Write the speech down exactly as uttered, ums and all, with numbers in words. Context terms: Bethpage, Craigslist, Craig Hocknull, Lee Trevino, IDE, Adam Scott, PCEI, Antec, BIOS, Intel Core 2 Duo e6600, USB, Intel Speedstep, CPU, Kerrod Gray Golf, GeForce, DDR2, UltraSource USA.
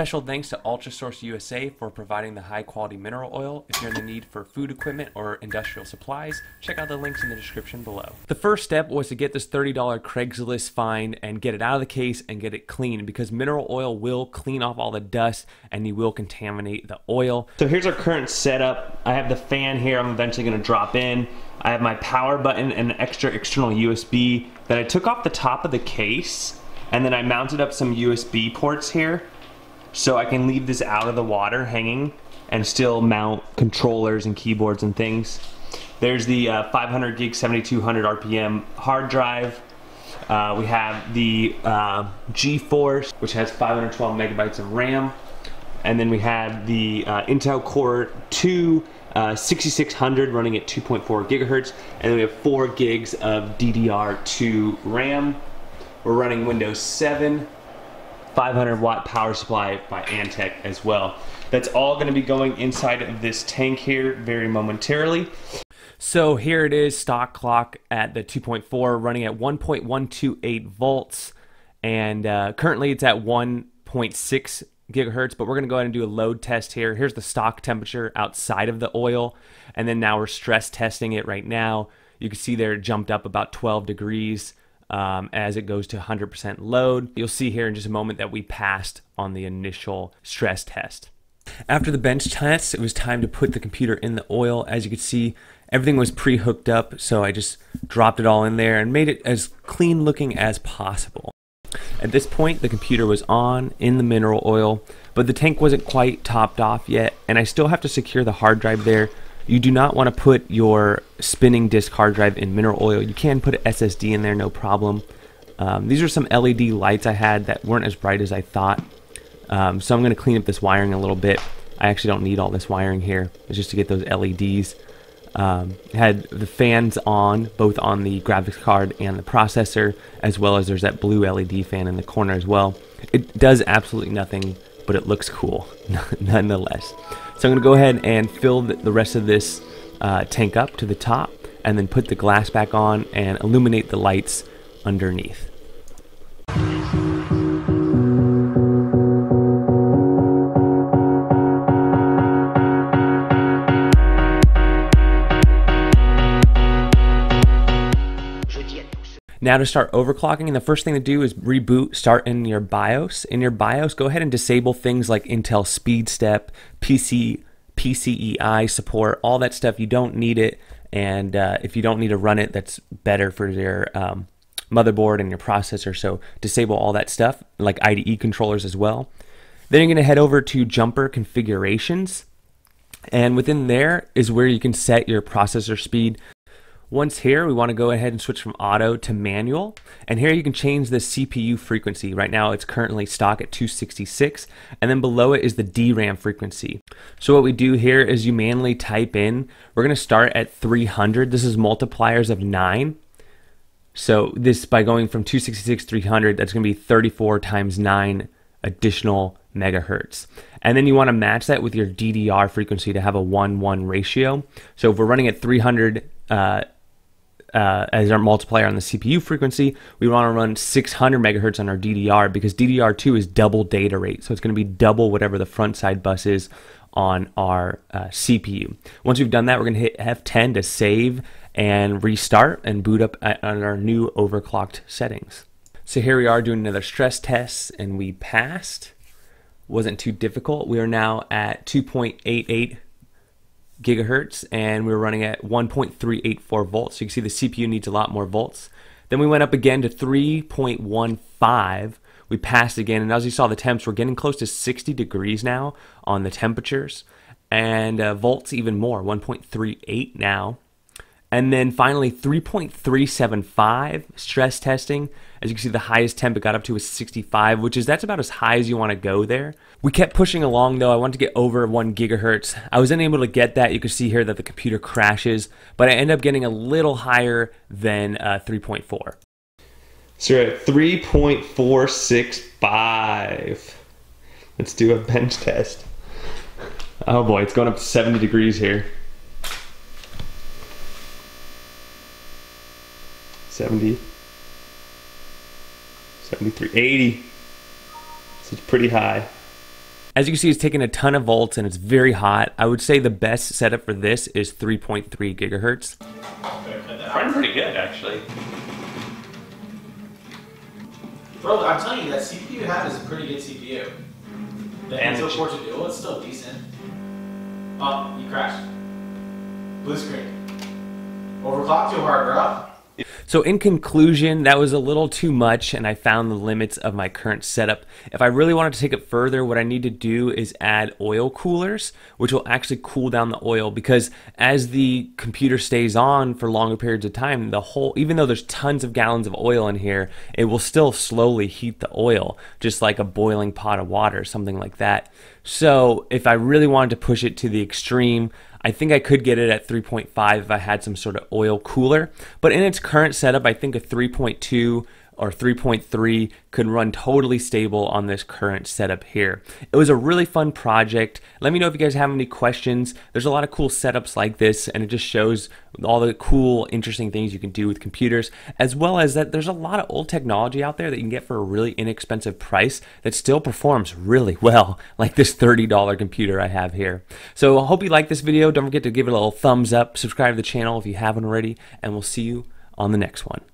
Special thanks to UltraSource U S A for providing the high quality mineral oil. If you're in the need for food equipment or industrial supplies, check out the links in the description below. The first step was to get this thirty dollar Craigslist find and get it out of the case and get it clean, because mineral oil will clean off all the dust and you will contaminate the oil. So here's our current setup. I have the fan here I'm eventually going to drop in. I have my power button and an extra external U S B that I took off the top of the case, and then I mounted up some U S B ports here so I can leave this out of the water hanging and still mount controllers and keyboards and things. There's the uh, five hundred gig seventy-two hundred R P M hard drive. Uh, we have the uh, GeForce, which has five hundred twelve megabytes of RAM. And then we have the uh, Intel Core two uh, sixty-six hundred running at two point four gigahertz. And then we have four gigs of D D R two RAM. We're running Windows seven. five hundred watt power supply by Antec as well. That's all going to be going inside of this tank here very momentarily. So here it is, stock clock at the two point four, running at one point one two eight volts, and uh, currently it's at one point six gigahertz, but we're going to go ahead and do a load test here. Here's the stock temperature outside of the oil, and then now we're stress testing it right now. You can see there it jumped up about twelve degrees. Um, as it goes to one hundred percent load. You'll see here in just a moment that we passed on the initial stress test. After the bench test, it was time to put the computer in the oil. As you can see, everything was pre-hooked up, so I just dropped it all in there and made it as clean looking as possible. At this point, the computer was on in the mineral oil, but the tank wasn't quite topped off yet, and I still have to secure the hard drive there. You do not want to put your spinning disk hard drive in mineral oil. You can put an S S D in there, no problem. Um, these are some L E D lights I had that weren't as bright as I thought. Um, so I'm going to clean up this wiring a little bit. I actually don't need all this wiring here. It's just to get those L E Ds. Um, had the fans on, both on the graphics card and the processor, as well as there's that blue L E D fan in the corner as well. It does absolutely nothing, but it looks cool nonetheless. So I'm going to go ahead and fill the rest of this uh, tank up to the top, and then put the glass back on and illuminate the lights underneath. Now to start overclocking, and the first thing to do is reboot, start in your BIOS. In your BIOS, go ahead and disable things like Intel Speedstep, P C, P C E I support, all that stuff. You don't need it, and uh, if you don't need to run it, that's better for your um, motherboard and your processor, so disable all that stuff, like I D E controllers as well. Then you're going to head over to Jumper Configurations, and within there is where you can set your processor speed. Once here, we want to go ahead and switch from auto to manual, and here you can change the C P U frequency. Right now it's currently stock at two sixty-six, and then below it is the D RAM frequency. So what we do here is you manually type in, we're going to start at three hundred. This is multipliers of nine. So this, by going from two sixty-six to three hundred, that's going to be thirty-four times nine additional megahertz. And then you want to match that with your D D R frequency to have a one one ratio. So if we're running at three hundred uh, Uh, as our multiplier on the C P U frequency, we want to run six hundred megahertz on our D D R, because D D R two is double data rate, so it's going to be double whatever the front side bus is on our uh, C P U. Once we've done that, we're going to hit F ten to save and restart and boot up at, on our new overclocked settings. So here we are doing another stress test, and we passed. Wasn't too difficult. We are now at two point eight eight gigahertz, and we were running at one point three eight four volts. So you can see the C P U needs a lot more volts. Then we went up again to three point one five. We passed again, and as you saw, the temps were getting close to sixty degrees now on the temperatures, and uh, volts even more, one point three eight now. And then finally three point three seven five stress testing. As you can see, the highest temp it got up to was sixty-five, which is that's about as high as you want to go there. We kept pushing along though. I wanted to get over one gigahertz. I was unable to get that. You can see here that the computer crashes, but I end up getting a little higher than uh, three point four. So you're at three point four six five. Let's do a bench test. Oh boy, it's going up to seventy degrees here. seventy, seventy-three, eighty. So it's pretty high. As you can see, it's taking a ton of volts and it's very hot. I would say the best setup for this is three point three gigahertz. Running pretty good, actually. Bro, I'm telling you, that C P U you have is a pretty good C P U. The Intel Core two Duo, it's still decent. Oh, you crashed. Blue screen. Overclocked too hard, bro. So in conclusion, that was a little too much and I found the limits of my current setup. If I really wanted to take it further, what I need to do is add oil coolers, which will actually cool down the oil, because as the computer stays on for longer periods of time, the whole, even though there's tons of gallons of oil in here, it will still slowly heat the oil, just like a boiling pot of water, something like that. So if I really wanted to push it to the extreme, I think I could get it at three point five if I had some sort of oil cooler, but in its current setup, I think a three point two or three point three could run totally stable on this current setup here. It was a really fun project. Let me know if you guys have any questions. There's a lot of cool setups like this, and it just shows all the cool, interesting things you can do with computers, as well as that there's a lot of old technology out there that you can get for a really inexpensive price that still performs really well, like this thirty dollar computer I have here. So I hope you liked this video. Don't forget to give it a little thumbs up, subscribe to the channel if you haven't already, and we'll see you on the next one.